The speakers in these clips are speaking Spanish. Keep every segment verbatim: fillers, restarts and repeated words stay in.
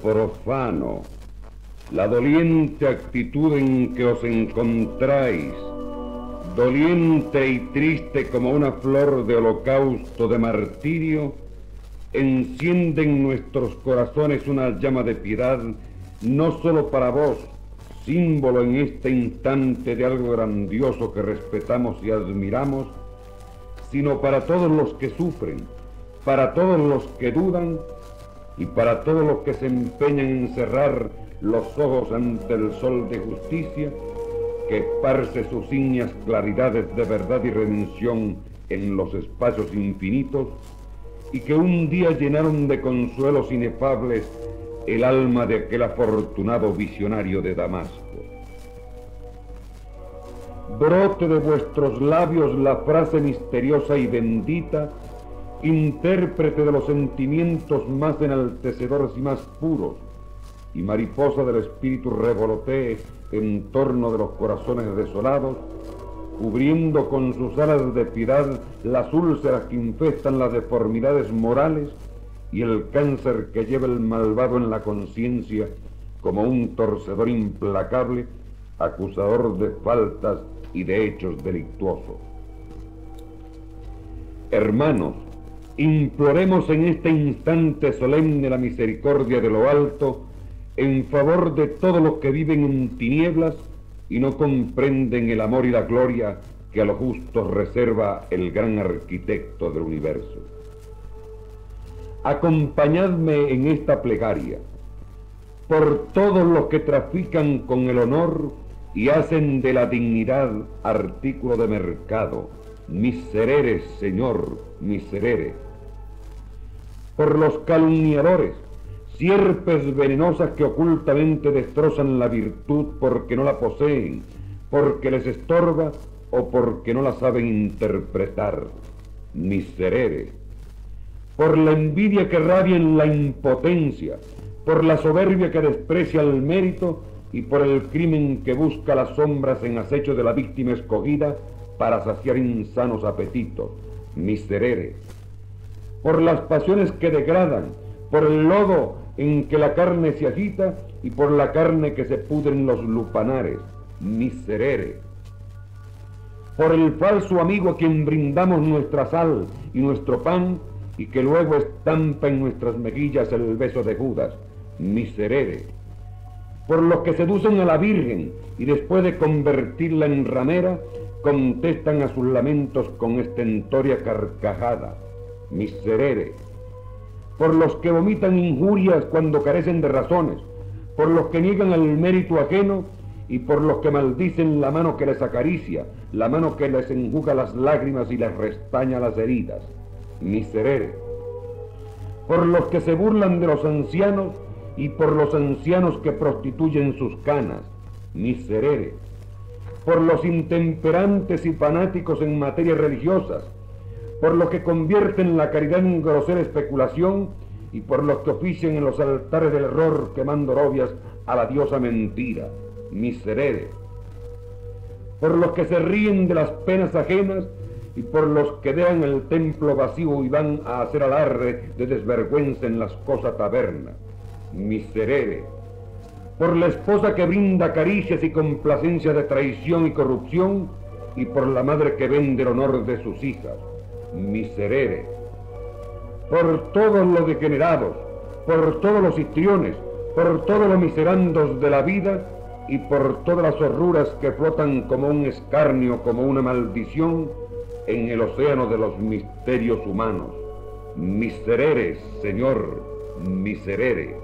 profano, la doliente actitud en que os encontráis, doliente y triste como una flor de holocausto, de martirio, enciende en nuestros corazones una llama de piedad, no solo para vos, símbolo en este instante de algo grandioso que respetamos y admiramos, sino para todos los que sufren, para todos los que dudan y para todos los que se empeñan en cerrar los ojos ante el sol de justicia que esparce sus ígneas claridades de verdad y redención en los espacios infinitos y que un día llenaron de consuelos inefables el alma de aquel afortunado visionario de Damasco. Brote de vuestros labios la frase misteriosa y bendita, intérprete de los sentimientos más enaltecedores y más puros, y mariposa del espíritu revolotee en torno de los corazones desolados, cubriendo con sus alas de piedad las úlceras que infestan las deformidades morales y el cáncer que lleva el malvado en la conciencia como un torcedor implacable, acusador de faltas y de hechos delictuosos. Hermanos, imploremos en este instante solemne la misericordia de lo alto en favor de todos los que viven en tinieblas y no comprenden el amor y la gloria que a los justos reserva el gran arquitecto del universo. Acompañadme en esta plegaria por todos los que trafican con el honor y hacen de la dignidad artículo de mercado. Miserere, Señor, miserere. Por los calumniadores, sierpes venenosas que ocultamente destrozan la virtud porque no la poseen, porque les estorba o porque no la saben interpretar. Miserere. Por la envidia que rabia en la impotencia, por la soberbia que desprecia el mérito y por el crimen que busca las sombras en acecho de la víctima escogida para saciar insanos apetitos. Miserere. Por las pasiones que degradan, por el lodo en que la carne se agita y por la carne que se pudren los lupanares. Miserere. Por el falso amigo a quien brindamos nuestra sal y nuestro pan, y que luego estampa en nuestras mejillas el beso de Judas. Miserere. Por los que seducen a la Virgen y después de convertirla en ramera, contestan a sus lamentos con estentórea carcajada. Miserere. Por los que vomitan injurias cuando carecen de razones, por los que niegan el mérito ajeno y por los que maldicen la mano que les acaricia, la mano que les enjuga las lágrimas y les restaña las heridas. Miserere. Por los que se burlan de los ancianos y por los ancianos que prostituyen sus canas. Miserere. Por los intemperantes y fanáticos en materias religiosas, por los que convierten la caridad en grosera especulación y por los que ofician en los altares del error quemando robias a la diosa mentira. Miserere. Por los que se ríen de las penas ajenas y por los que dejan el templo vacío y van a hacer alarde de desvergüenza en las cosas tabernas. Miserere. Por la esposa que brinda caricias y complacencias de traición y corrupción, y por la madre que vende el honor de sus hijas. Miserere. Por todos los degenerados, por todos los histriones, por todos los miserandos de la vida, y por todas las horruras que flotan como un escarnio, como una maldición, en el océano de los misterios humanos. Miserere, Señor, miserere.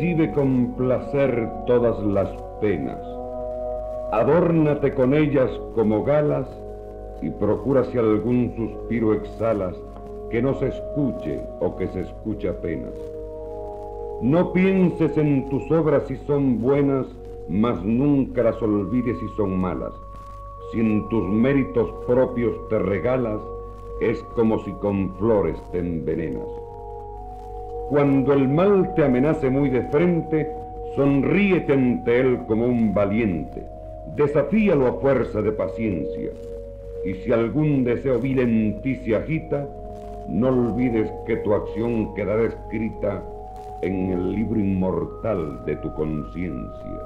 recibe con placer todas las penas. Adórnate con ellas como galas y procura si algún suspiro exhalas que no se escuche o que se escuche apenas. No pienses en tus obras si son buenas, mas nunca las olvides si son malas. Si en tus méritos propios te regalas, es como si con flores te envenenas. Cuando el mal te amenace muy de frente, sonríete ante él como un valiente, desafíalo a fuerza de paciencia. Y si algún deseo vil en ti se agita, no olvides que tu acción quedará escrita en el libro inmortal de tu conciencia.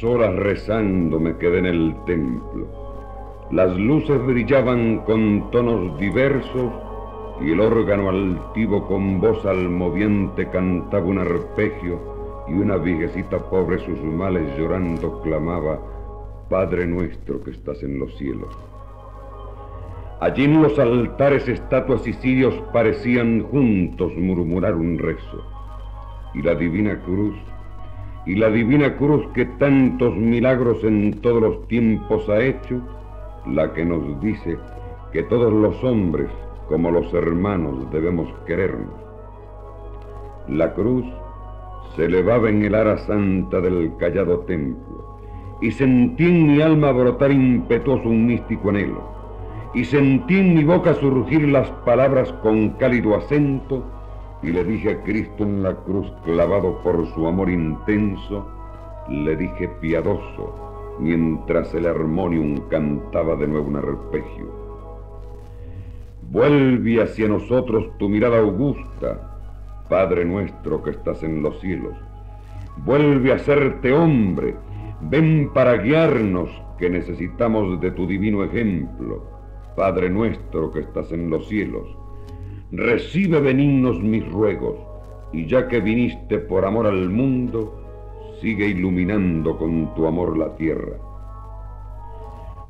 Horas rezando me quedé en el templo. Las luces brillaban con tonos diversos y el órgano altivo con voz almoviente cantaba un arpegio y una viejecita pobre sus males llorando clamaba: Padre nuestro que estás en los cielos. Allí en los altares estatuas y cirios parecían juntos murmurar un rezo. Y la divina cruz Y la divina cruz que tantos milagros en todos los tiempos ha hecho, la que nos dice que todos los hombres, como los hermanos, debemos querernos. La cruz se elevaba en el ara santa del callado templo, y sentí en mi alma brotar impetuoso un místico anhelo, y sentí en mi boca surgir las palabras con cálido acento, y le dije a Cristo en la cruz, clavado por su amor intenso, le dije piadoso, mientras el armonium cantaba de nuevo un arpegio: Vuelve hacia nosotros tu mirada augusta, Padre nuestro que estás en los cielos. Vuelve a hacerte hombre, ven para guiarnos, que necesitamos de tu divino ejemplo, Padre nuestro que estás en los cielos. Recibe benignos mis ruegos, y ya que viniste por amor al mundo, sigue iluminando con tu amor la tierra.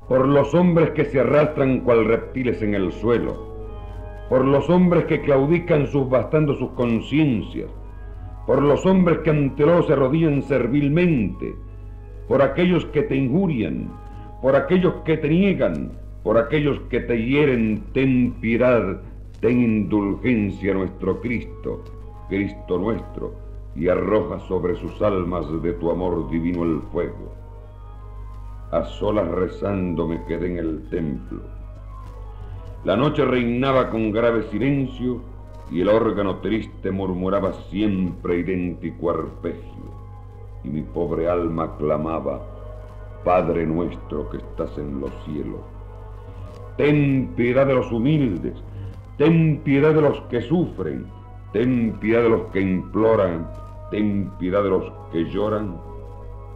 Por los hombres que se arrastran cual reptiles en el suelo, por los hombres que claudican subastando sus conciencias, por los hombres que ante el oro se arrodillan servilmente, por aquellos que te injurian, por aquellos que te niegan, por aquellos que te hieren, ten piedad. Ten indulgencia a nuestro Cristo, Cristo nuestro, y arroja sobre sus almas de tu amor divino el fuego. A solas rezando me quedé en el templo. La noche reinaba con grave silencio y el órgano triste murmuraba siempre idéntico arpegio. Y mi pobre alma clamaba: Padre nuestro que estás en los cielos. Ten piedad de los humildes, ten piedad de los que sufren, ten piedad de los que imploran, ten piedad de los que lloran.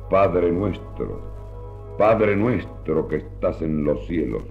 Padre nuestro, Padre nuestro que estás en los cielos.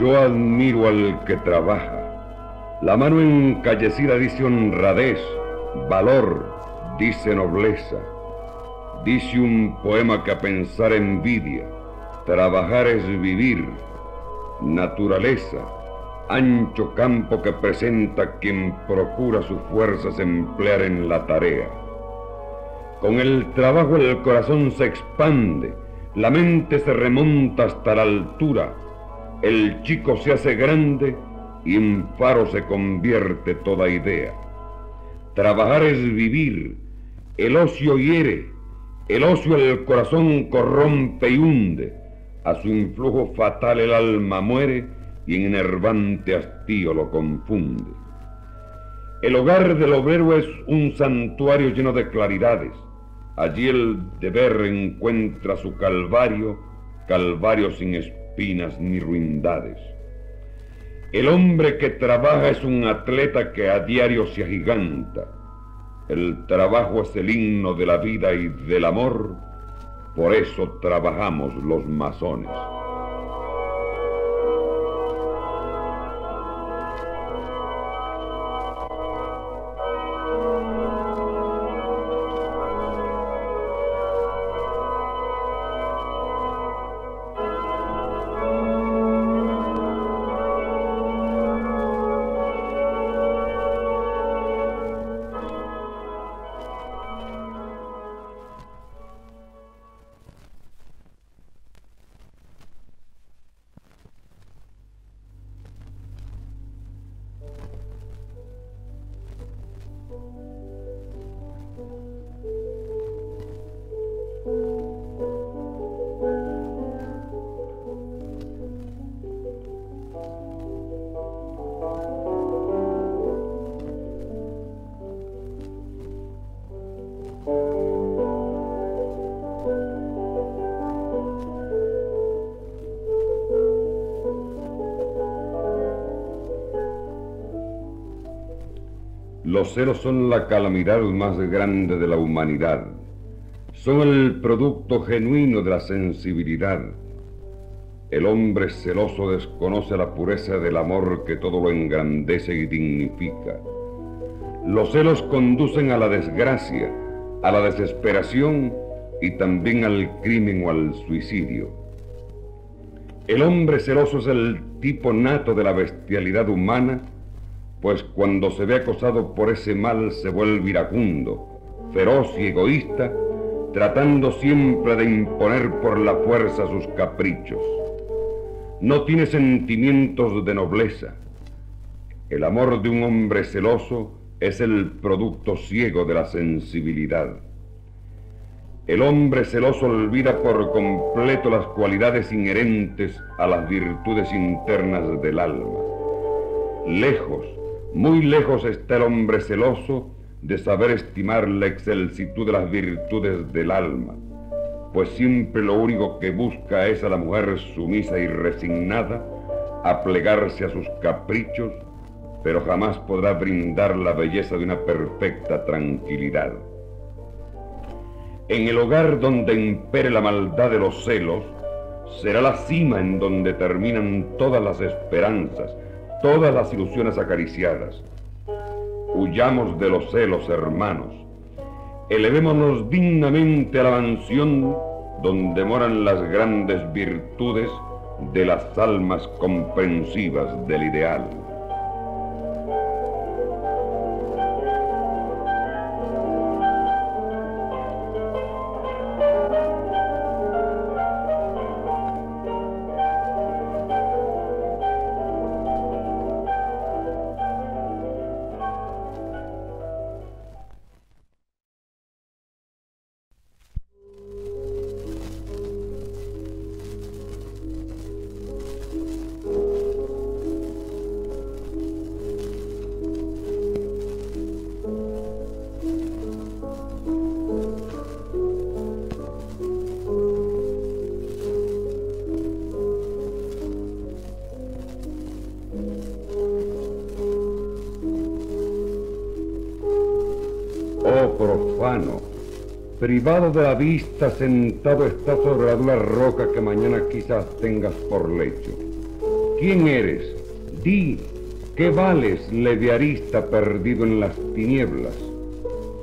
Yo admiro al que trabaja. La mano encallecida dice honradez, valor, dice nobleza. Dice un poema que a pensar envidia. Trabajar es vivir, naturaleza, ancho campo que presenta quien procura sus fuerzas emplear en la tarea. Con el trabajo el corazón se expande, la mente se remonta hasta la altura, el chico se hace grande y en faro se convierte toda idea. Trabajar es vivir, el ocio hiere, el ocio el corazón corrompe y hunde, a su influjo fatal el alma muere y en enervante hastío lo confunde. El hogar del obrero es un santuario lleno de claridades. Allí el deber encuentra su calvario, calvario sin espinas ni ruindades. El hombre que trabaja es un atleta que a diario se agiganta. El trabajo es el himno de la vida y del amor. Por eso trabajamos los masones. Los ceros son la calamidad más grande de la humanidad. Son el producto genuino de la sensibilidad. El hombre celoso desconoce la pureza del amor que todo lo engrandece y dignifica. Los celos conducen a la desgracia, a la desesperación y también al crimen o al suicidio. El hombre celoso es el tipo nato de la bestialidad humana, pues cuando se ve acosado por ese mal se vuelve iracundo, feroz y egoísta, tratando siempre de imponer por la fuerza sus caprichos. No tiene sentimientos de nobleza. El amor de un hombre celoso es el producto ciego de la sensibilidad. El hombre celoso olvida por completo las cualidades inherentes a las virtudes internas del alma. Lejos, muy lejos está el hombre celoso de saber estimar la excelsitud de las virtudes del alma, pues siempre lo único que busca es a la mujer sumisa y resignada, aplegarse a sus caprichos, pero jamás podrá brindar la belleza de una perfecta tranquilidad. En el hogar donde impere la maldad de los celos, será la cima en donde terminan todas las esperanzas, todas las ilusiones acariciadas. Huyamos de los celos, hermanos. Elevémonos dignamente a la mansión donde moran las grandes virtudes de las almas comprensivas del ideal. Profano, privado de la vista, sentado está sobre una roca que mañana quizás tengas por lecho. ¿Quién eres? Di, ¿qué vales, leviarista perdido en las tinieblas?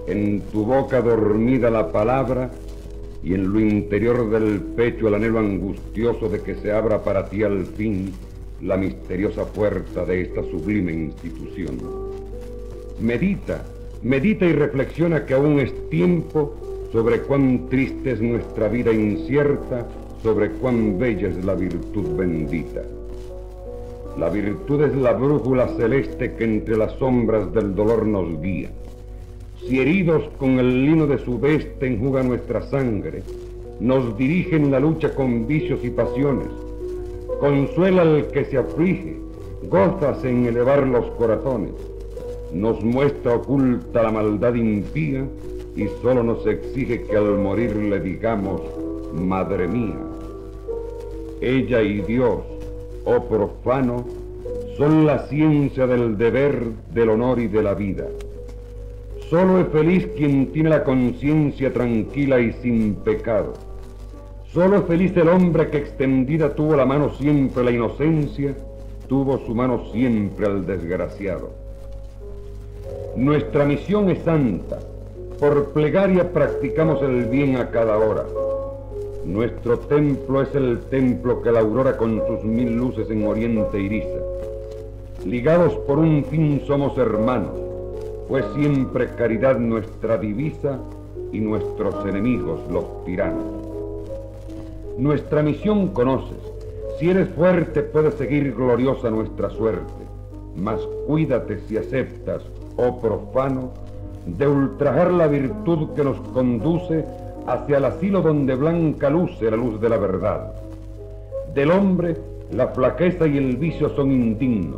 En tu boca dormida la palabra y en lo interior del pecho el anhelo angustioso de que se abra para ti al fin la misteriosa puerta de esta sublime institución. Medita, medita y reflexiona que aún es tiempo sobre cuán triste es nuestra vida incierta, sobre cuán bella es la virtud bendita. La virtud es la brújula celeste que entre las sombras del dolor nos guía. Si heridos con el lino de su veste enjuga nuestra sangre, nos dirige en la lucha con vicios y pasiones, consuela al que se aflige, gózase en elevar los corazones, nos muestra oculta la maldad impía y solo nos exige que al morir le digamos, madre mía. Ella y Dios, oh profano, son la ciencia del deber, del honor y de la vida. Solo es feliz quien tiene la conciencia tranquila y sin pecado. Solo es feliz el hombre que extendida tuvo la mano siempre a la inocencia, tuvo su mano siempre al desgraciado. Nuestra misión es santa. Por plegaria practicamos el bien a cada hora. Nuestro templo es el templo que la aurora con sus mil luces en oriente iriza. Ligados por un fin somos hermanos, fue siempre caridad nuestra divisa y nuestros enemigos los tiranos. Nuestra misión conoces, si eres fuerte puedes seguir gloriosa nuestra suerte, mas cuídate si aceptas, oh profano, de ultrajar la virtud que nos conduce hacia el asilo donde blanca luce la luz de la verdad. Del hombre la flaqueza y el vicio son indignos.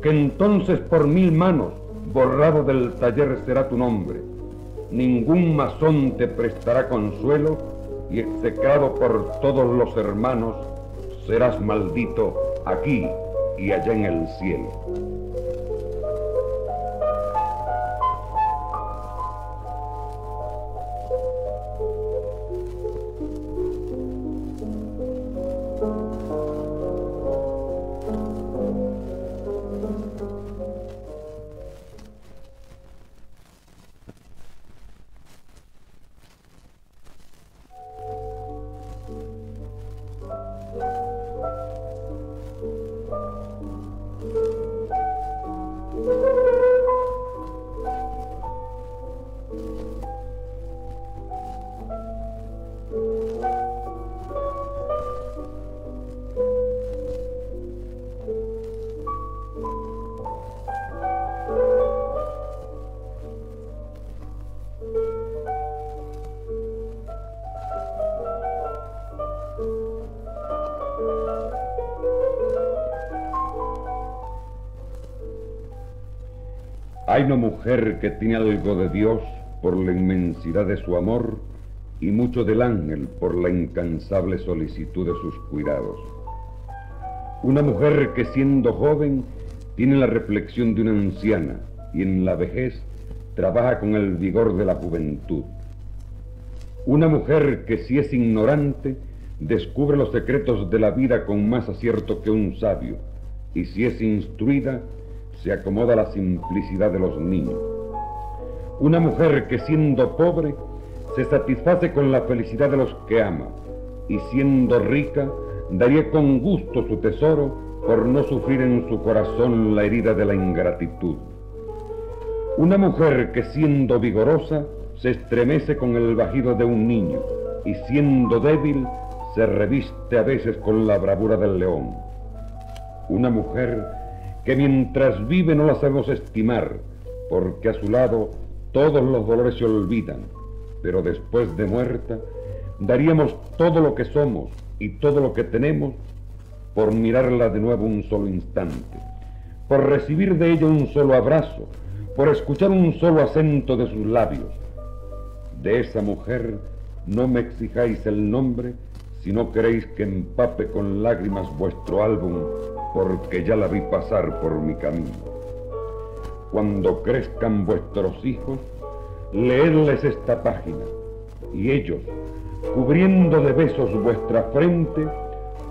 Que entonces por mil manos, borrado del taller será tu nombre. Ningún masón te prestará consuelo y execrado por todos los hermanos, serás maldito aquí y allá en el cielo. Hay una mujer que tiene algo de Dios por la inmensidad de su amor y mucho del ángel por la incansable solicitud de sus cuidados. Una mujer que siendo joven tiene la reflexión de una anciana y en la vejez trabaja con el vigor de la juventud. Una mujer que si es ignorante descubre los secretos de la vida con más acierto que un sabio y si es instruida se acomoda la simplicidad de los niños. Una mujer que siendo pobre se satisface con la felicidad de los que ama y siendo rica daría con gusto su tesoro por no sufrir en su corazón la herida de la ingratitud. Una mujer que siendo vigorosa se estremece con el vagido de un niño y siendo débil se reviste a veces con la bravura del león. Una mujer que mientras vive no la sabemos estimar, porque a su lado todos los dolores se olvidan, pero después de muerta daríamos todo lo que somos y todo lo que tenemos por mirarla de nuevo un solo instante, por recibir de ella un solo abrazo, por escuchar un solo acento de sus labios. De esa mujer no me exijáis el nombre si no queréis que empape con lágrimas vuestro álbum, porque ya la vi pasar por mi camino. Cuando crezcan vuestros hijos, leedles esta página, y ellos, cubriendo de besos vuestra frente,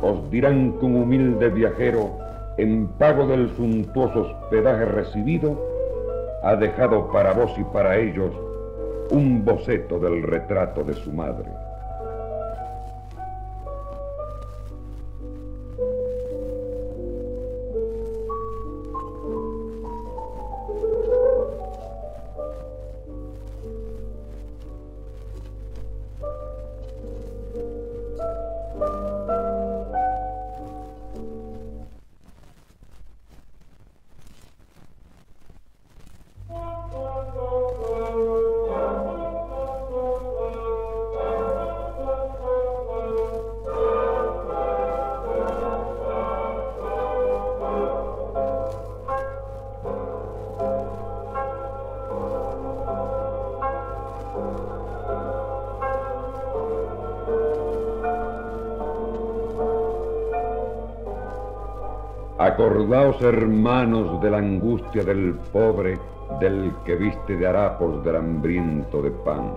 os dirán que un humilde viajero, en pago del suntuoso hospedaje recibido, ha dejado para vos y para ellos un boceto del retrato de su madre. Acordaos, hermanos, de la angustia del pobre, del que viste de harapos, del hambriento de pan.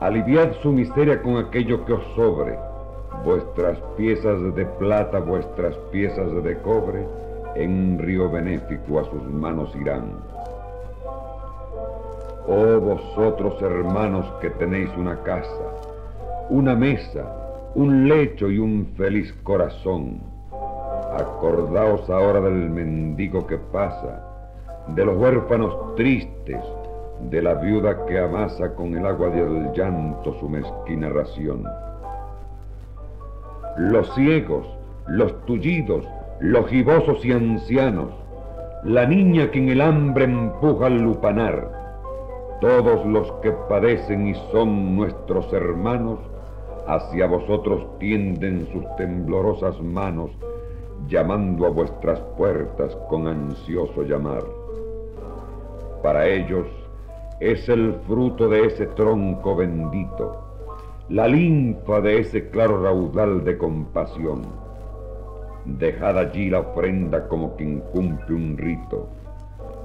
Aliviad su miseria con aquello que os sobre, vuestras piezas de plata, vuestras piezas de cobre, en un río benéfico a sus manos irán. Oh vosotros, hermanos, que tenéis una casa, una mesa, un lecho y un feliz corazón, acordaos ahora del mendigo que pasa, de los huérfanos tristes, de la viuda que amasa con el agua del llanto su mezquina ración. Los ciegos, los tullidos, los gibosos y ancianos, la niña que en el hambre empuja al lupanar, todos los que padecen y son nuestros hermanos, hacia vosotros tienden sus temblorosas manos, llamando a vuestras puertas con ansioso llamar. Para ellos es el fruto de ese tronco bendito, la linfa de ese claro raudal de compasión. Dejad allí la ofrenda como quien cumple un rito.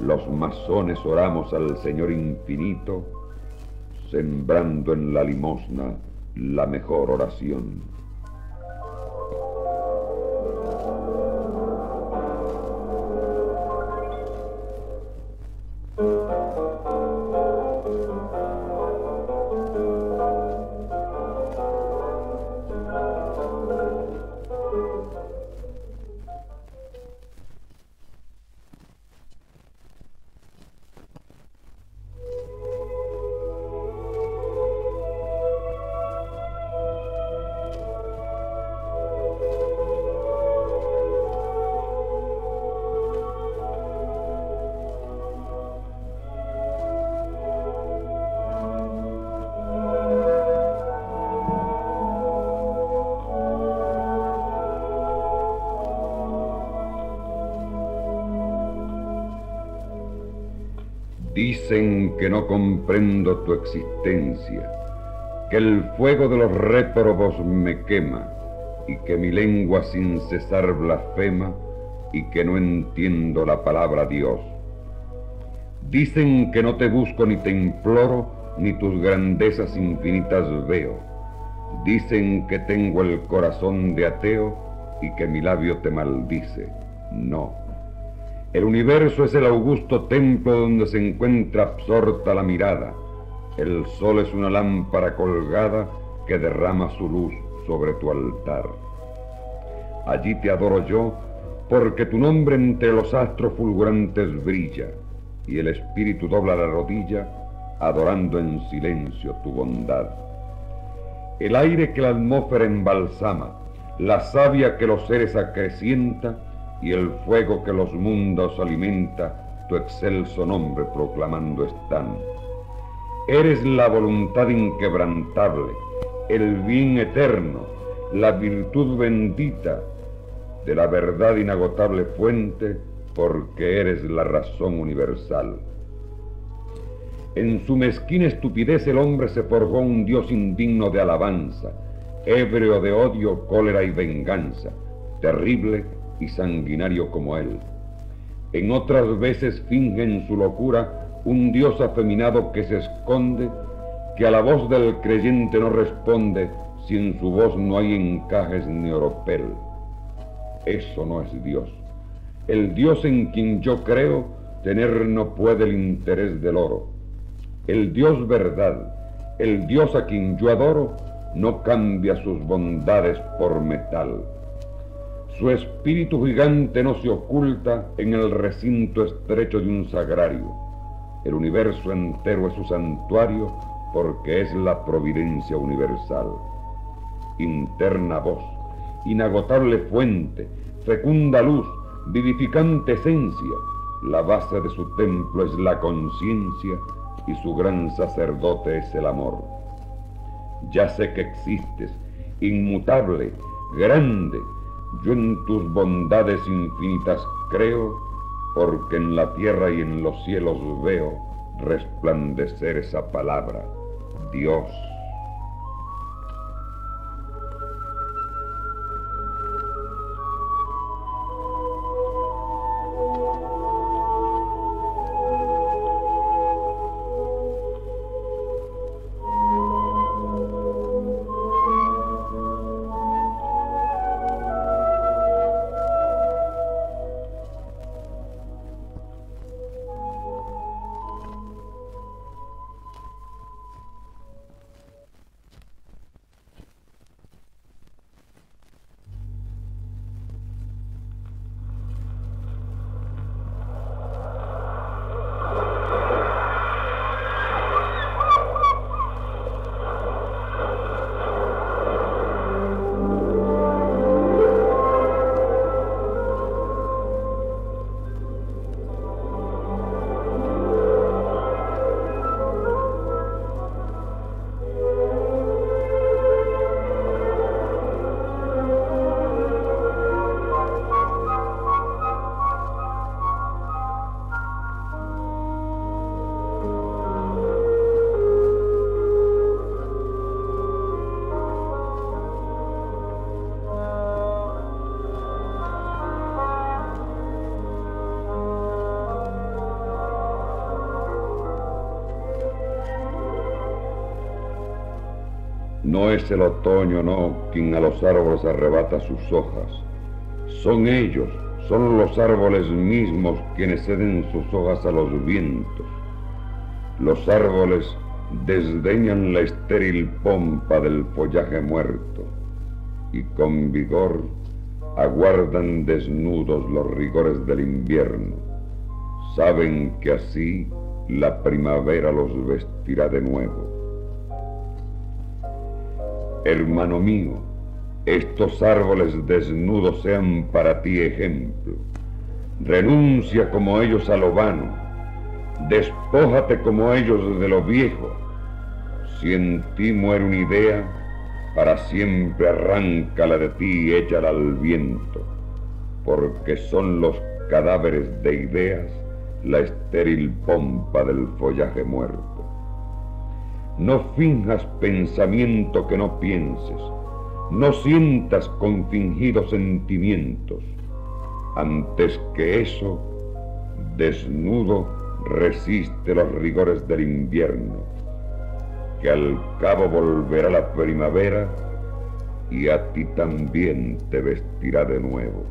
Los masones oramos al Señor infinito, sembrando en la limosna la mejor oración. Dicen que no comprendo tu existencia, que el fuego de los réprobos me quema y que mi lengua sin cesar blasfema y que no entiendo la palabra Dios. Dicen que no te busco ni te imploro, ni tus grandezas infinitas veo. Dicen que tengo el corazón de ateo y que mi labio te maldice. No. El universo es el augusto templo donde se encuentra absorta la mirada. El sol es una lámpara colgada que derrama su luz sobre tu altar. Allí te adoro yo, porque tu nombre entre los astros fulgurantes brilla, y el espíritu dobla la rodilla, adorando en silencio tu bondad. El aire que la atmósfera embalsama, la savia que los seres acrecienta, y el fuego que los mundos alimenta, tu excelso nombre proclamando están. Eres la voluntad inquebrantable, el bien eterno, la virtud bendita, de la verdad inagotable fuente, porque eres la razón universal. En su mezquina estupidez el hombre se forjó un Dios indigno de alabanza, ebrio de odio, cólera y venganza, terrible y sanguinario como él. En otras veces finge en su locura un dios afeminado que se esconde, que a la voz del creyente no responde, si en su voz no hay encajes ni oropel. Eso no es Dios. El Dios en quien yo creo tener no puede el interés del oro. El Dios verdad, el Dios a quien yo adoro, no cambia sus bondades por metal. Su espíritu gigante no se oculta en el recinto estrecho de un sagrario. El universo entero es su santuario porque es la providencia universal. Interna voz, inagotable fuente, fecunda luz, vivificante esencia, la base de su templo es la conciencia y su gran sacerdote es el amor. Ya sé que existes, inmutable, grande, yo en tus bondades infinitas creo, porque en la tierra y en los cielos veo resplandecer esa palabra, Dios. No es el otoño, no, quien a los árboles arrebata sus hojas. Son ellos, son los árboles mismos quienes ceden sus hojas a los vientos. Los árboles desdeñan la estéril pompa del follaje muerto y con vigor aguardan desnudos los rigores del invierno. Saben que así la primavera los vestirá de nuevo. Hermano mío, estos árboles desnudos sean para ti ejemplo. Renuncia como ellos a lo vano, despójate como ellos de lo viejo. Si en ti muere una idea, para siempre arráncala de ti y échala al viento, porque son los cadáveres de ideas la estéril pompa del follaje muerto. No finjas pensamiento que no pienses, no sientas con fingidos sentimientos. Antes que eso, desnudo resiste los rigores del invierno, que al cabo volverá la primavera y a ti también te vestirá de nuevo.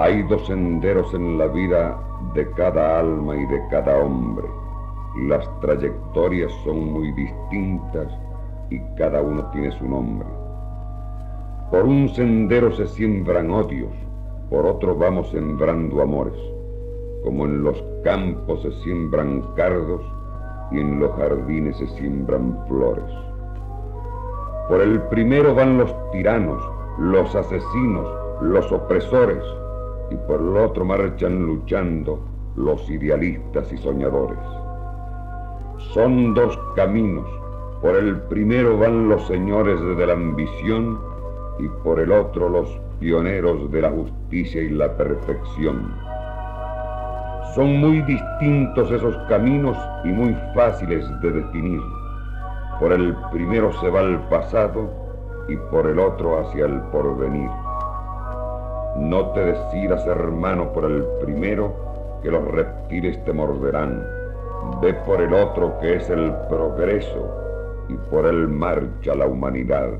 Hay dos senderos en la vida de cada alma y de cada hombre, Las trayectorias son muy distintas y cada uno tiene su nombre. Por un sendero se siembran odios, por otro vamos sembrando amores. Como en los campos se siembran cardos y en los jardines se siembran flores. Por el primero van los tiranos, los asesinos, los opresores, y por el otro marchan luchando los idealistas y soñadores. Son dos caminos, por el primero van los señores de la ambición y por el otro los pioneros de la justicia y la perfección. Son muy distintos esos caminos y muy fáciles de definir. Por el primero se va al pasado y por el otro hacia el porvenir. No te decidas, hermano, por el primero, que los reptiles te morderán. Ve por el otro, que es el progreso, y por él marcha la humanidad.